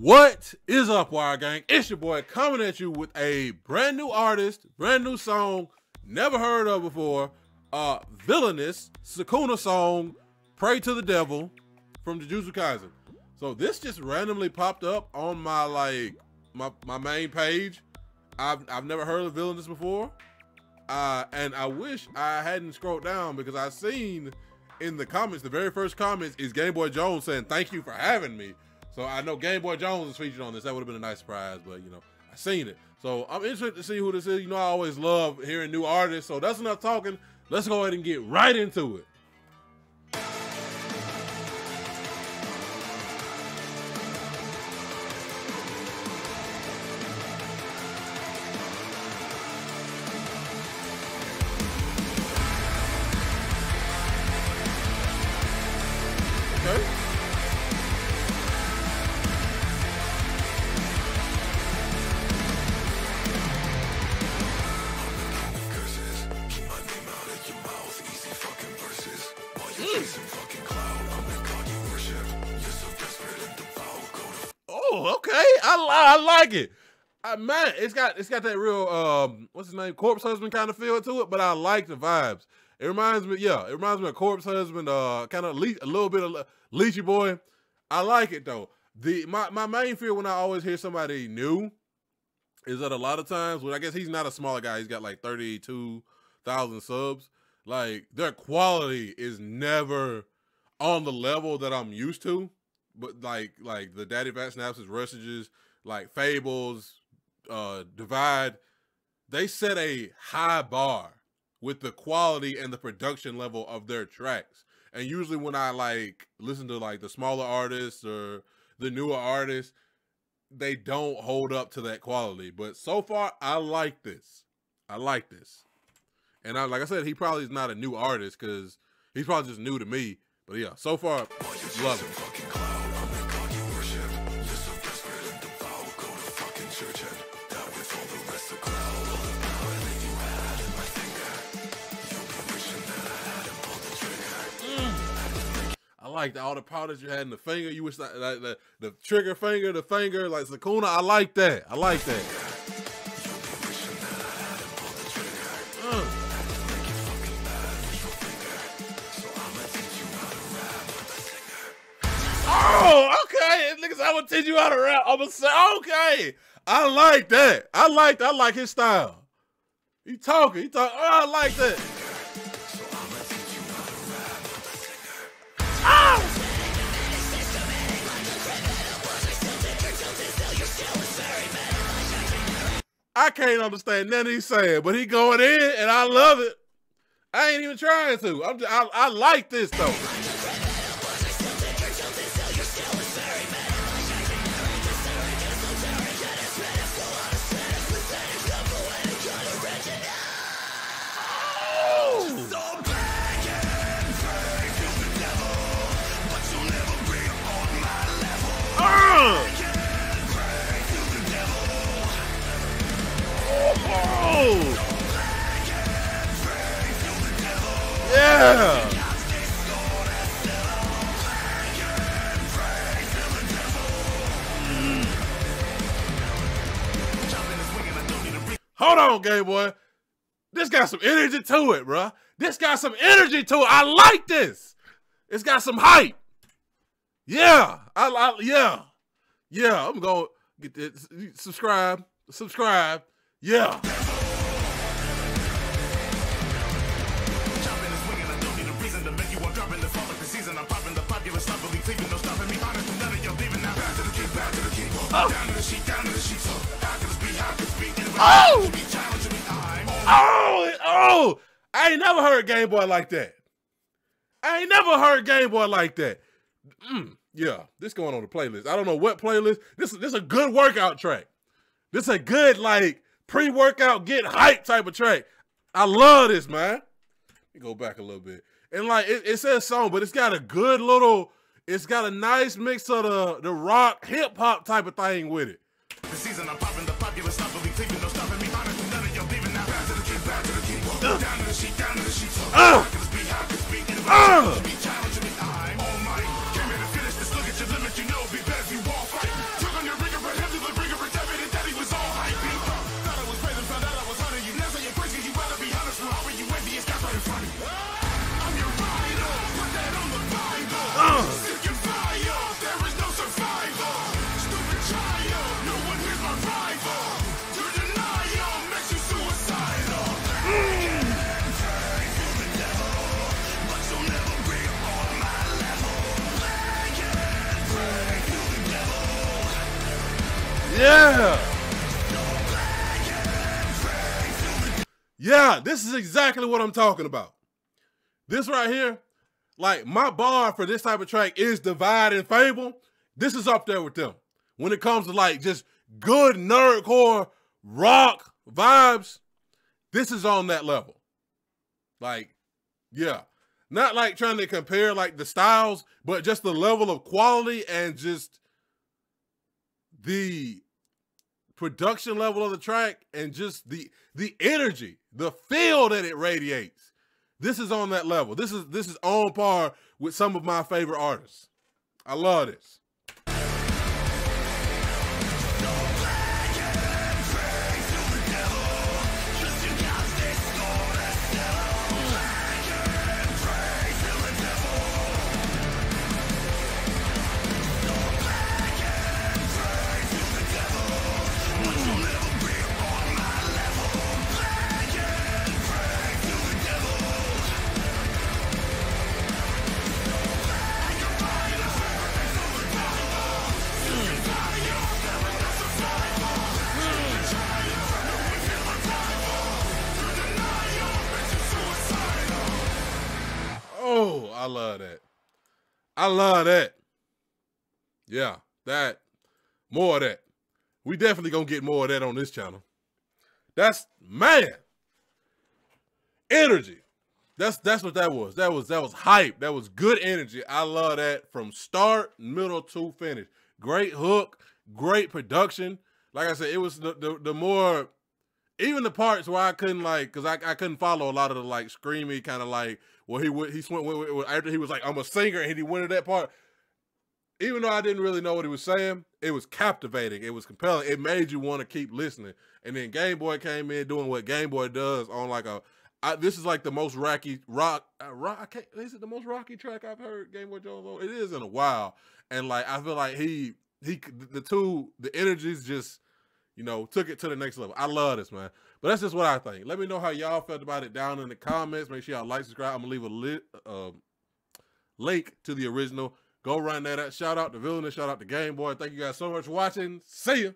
What is up, Wire Gang? It's your boy coming at you with a brand new artist, brand new song, never heard of before. Villainous Sukuna song, Pray To The Devil from Jujutsu Kaiser. So this just randomly popped up on my my main page. I've never heard of Villainous before. And I wish I hadn't scrolled down, because I seen in the comments, the very first comments is Game Boy Jones saying, "Thank you for having me." So I know Game Boy Jones is featured on this. That would have been a nice surprise, but you know, I seen it. So I'm interested to see who this is. You know, I always love hearing new artists. So that's enough talking. Let's go ahead and get right into it. I like it. Man, it's got that real what's his name, Corpse Husband kind of feel to it, but I like the vibes. It reminds me, yeah, it reminds me of Corpse Husband, kind of a little bit of Leechy Boy. I like it though. My main fear when I always hear somebody new is that a lot of times, well, I guess he's not a smaller guy, he's got like 32,000 subs. Like, their quality is never on the level that I'm used to. But like the Daddy Fat Snapses, Rustages, like Fables, Divide, they set a high bar with the quality and the production level of their tracks. And usually when I like listen to like the smaller artists or the newer artists, they don't hold up to that quality. But so far, I like this. I like this. And I, like I said, he probably is not a new artist, because he's probably just new to me. But yeah, so far, love it. Like all the power that you had in the finger, you wish that the trigger finger, the finger, like Sukuna. I like that. I like that. Oh, okay. Niggas, I'm gonna teach you how to rap. I'm gonna say, okay. I like that. I like his style. He talking. Oh, I like that. I can't understand nothing he's saying, but he going in, and I love it. I ain't even trying to. I like this though. Yeah. Hold on, Game Boy. This got some energy to it, bruh. This got some energy to it. I like this. It's got some hype. Yeah. Yeah. I'm going to get this. Subscribe. Yeah. Oh! I ain't never heard Game Boy like that. Yeah, this going on the playlist. I don't know what playlist. This a good workout track. This a good like pre-workout get hype type of track. I love this, man. Let me go back a little bit. And like it says song, but it's got a good little. It's got a nice mix of the rock, hip hop type of thing with it. The season I'm popping the popular stuff, but we taking no stopping me. None of y'all leaving now. Back to the king, back to the king. Down to the sheet, down to the sheet. I can speak. Anybody challenge me? I'm all might. Came here to finish this. Look at your limit. You know, be better if you won't fight. Took on your Yeah! Yeah, this is exactly what I'm talking about. This right here, like my bar for this type of track is Divide and Fable. This is up there with them when it comes to like just good nerdcore rock vibes. This is on that level. Like, yeah. Not like trying to compare like the styles, but just the level of quality and just the production level of the track and just the energy, the feel that it radiates. This is on that level. This is on par with some of my favorite artists. I love this. I love that. I love that. Yeah, that. More of that. We definitely gonna get more of that on this channel. That's, man. Energy. That's what that was. That was hype. That was good energy. I love that from start, middle to finish. Great hook, great production. Like I said, it was the more, even the parts where I couldn't like, cause I couldn't follow a lot of the like screamy kind of like, well, he went after he was like, I'm a singer, and he went to that part. Even though I didn't really know what he was saying, it was captivating. It was compelling. It made you want to keep listening. And then Game Boy came in doing what Game Boy does on like a, this is like the most rocky is it the most rocky track I've heard Game Boy Jones on? It is in a while. And like, I feel like the energies just, you know, took it to the next level. I love this, man. But that's just what I think. Let me know how y'all felt about it down in the comments. Make sure y'all like, subscribe. I'm going to leave a link to the original. Go run that out. Shout out to Villainous. Shout out to Game Boy. Thank you guys so much for watching. See ya.